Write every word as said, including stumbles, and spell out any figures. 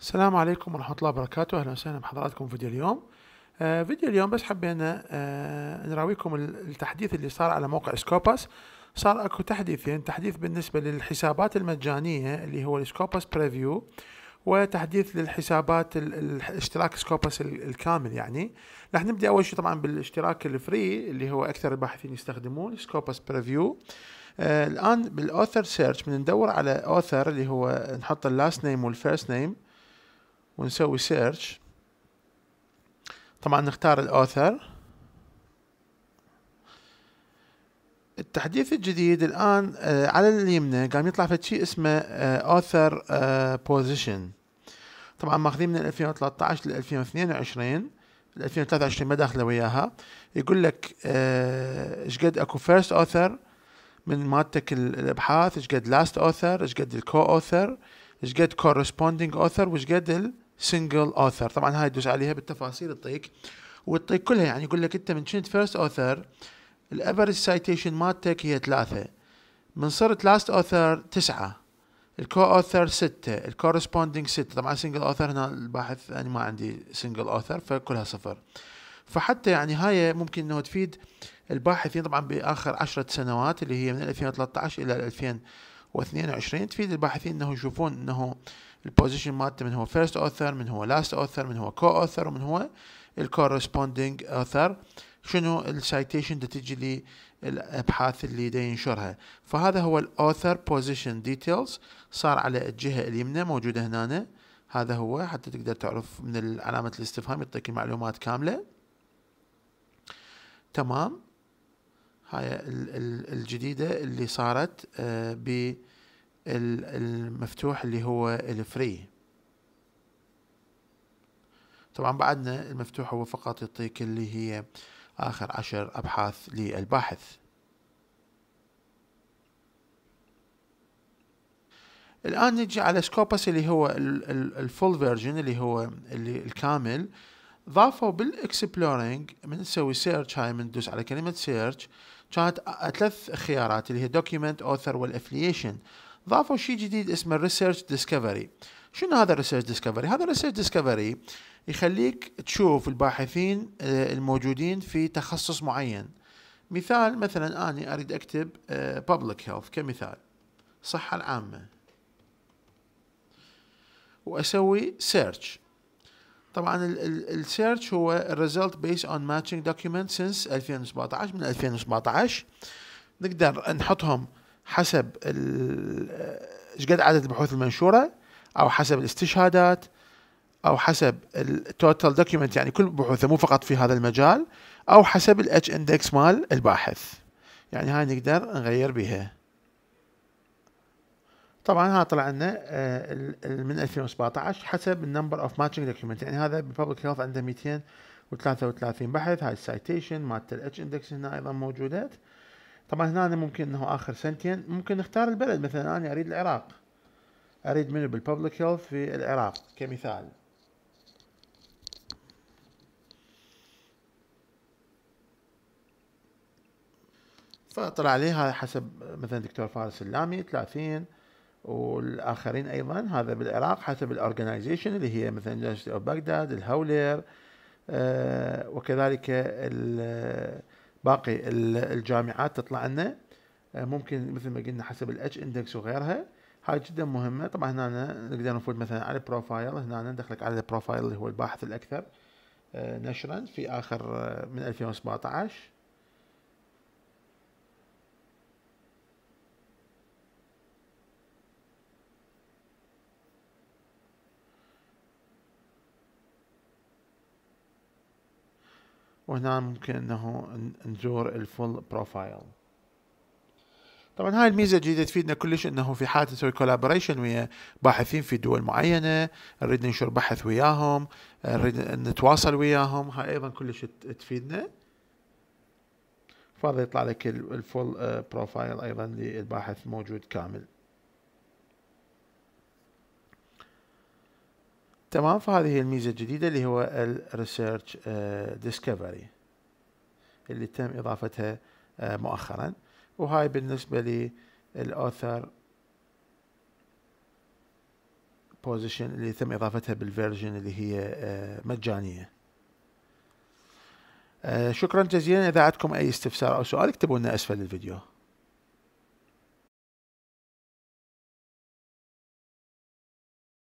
السلام عليكم ورحمة الله وبركاته. أهلا وسهلا بحضراتكم في فيديو اليوم. آه فيديو اليوم بس حبينا آه نراويكم التحديث اللي صار على موقع سكوبس. صار اكو تحديثين، تحديث بالنسبة للحسابات المجانية اللي هو السكوبس بريفيو، وتحديث للحسابات الاشتراك سكوبس الكامل. يعني راح نبدأ أول شيء طبعا بالاشتراك الفري اللي هو أكثر الباحثين يستخدمون سكوبس بريفيو. آه الآن بالأوثر سيرش من ندور على أوثر اللي هو نحط اللاست نيم والفيرست نيم ونسوي سيرش. طبعا نختار الأوثر. التحديث الجديد الآن آه على اليمنى قام يطلع فد شيء اسمه آه Author آه Position. طبعا ماخذين من ألفين وثلاثطعش ل ألفين واثنين وعشرين، ل ألفين وثلاثة وعشرين ما داخله وياها. يقول لك ايش آه قد اكو First Author من مالتك الابحاث، ايش قد Last Author، ايش قد الكو اوثر، ايش قد Corresponding Author، وايش قد السنجل Author. طبعا هاي تدوس عليها بالتفاصيل تطيق وتطيق كلها. يعني يقول لك انت من كنت First Author الافرج سايتيشن مالتك هي ثلاثة، من صرت لاست اوثر تسعة، الكو اوثر ستة، الكورسبوندينج ستة. طبعا سنجل اوثر هنا الباحث انا ما عندي سنجل اوثر فكلها صفر. فحتى يعني هاي ممكن انه تفيد الباحثين طبعا باخر عشرة سنوات اللي هي من ألفين وثلاثطعش الى ألفين واثنين وعشرين، تفيد الباحثين انه يشوفون انه البوزيشن مالته من هو فيرست اوثر، من هو لاست اوثر، من هو كو اوثر، ومن هو الكورسبوندينج اوثر، شنو السايتيشن اللي تجي لي الابحاث اللي دا ينشرها. فهذا هو الاوثر بوزيشن ديتيلز، صار على الجهه اليمنى موجوده هنا. هذا هو حتى تقدر تعرف من علامه الاستفهام يعطيك المعلومات كامله. تمام، هاي الجديده اللي صارت بالمفتوح اللي هو الفري. طبعا بعدنا المفتوح هو فقط يعطيك اللي هي آخر عشر أبحاث للباحث. الآن نجي على سكوبس اللي هو الفول فيرجن اللي هو اللي الكامل. ضافوا بالإكسبلورينج من نسوي سيرش، هاي من ندوس على كلمة سيرش كانت ثلاث خيارات اللي هي دوكيمنت، أوثر، والأفلييشن. ضافوا شيء جديد اسمه ريسيرش ديسكفري. شنو هذا الريسيرش ديسكفري؟ هذا الريسيرش ديسكفري يخليك تشوف الباحثين الموجودين في تخصص معين. مثال مثلا أنا أريد أكتب Public Health كمثال، الصحة العامة، وأسوي search. طبعا السيرش هو result based on matching documents since ألفين وسبعطعش. من ألفين وسبعطعش نقدر نحطهم حسب شقد عدد البحوث المنشورة، أو حسب الاستشهادات، أو حسب التوتال دوكيمنت يعني كل بحوثه مو فقط في هذا المجال، أو حسب الاتش اندكس مال الباحث. يعني هاي نقدر نغير بها. طبعا ها طلع لنا من ألفين وسبعطعش حسب النمبر اوف ماتشنج دوكيمنت. يعني هذا ببابليك هيلث عنده مئتين وثلاثة وثلاثين بحث. هاي السايتيشن مالت الاتش اندكس هنا ايضا موجودات. طبعا هنا أنا ممكن انه اخر سنتين ممكن نختار البلد. مثلا انا اريد العراق، اريد منه بالبابليك هيلث في العراق كمثال. فطلع عليها حسب مثلا دكتور فارس اللامي ثلاثين، والآخرين أيضا هذا بالعراق حسب الأورجنايزيشن اللي هي مثلا جامعة بغداد، الهولير، آه وكذلك باقي الجامعات تطلع لنا. آه ممكن مثل ما قلنا حسب الاتش اندكس وغيرها. هاي جدا مهمة. طبعا هنا نقدر نفوت مثلا على البروفايل. هنا ندخلك على البروفايل اللي هو الباحث الأكثر آه نشرا في آخر آه من ألفين وسبعطعش. وهنا ممكن انه نزور الفول بروفايل. طبعا هاي الميزه الجديده تفيدنا كلش، انه في حاله نسوي كولابوريشن ويا باحثين في دول معينه، نريد ننشر بحث وياهم، نريد نتواصل وياهم، هاي ايضا كلش تفيدنا. فهذا يطلع لك الفول بروفايل ايضا للباحث موجود كامل. تمام، فهذه هي الميزة الجديدة اللي هو الريسيرش ديسكفري اللي تم إضافتها مؤخرا. وهاي بالنسبة للأوثر Position اللي تم إضافتها بالفيرجن اللي هي مجانية. شكرا جزيلا. إذا عندكم أي استفسار أو سؤال اكتبوا لنا أسفل الفيديو.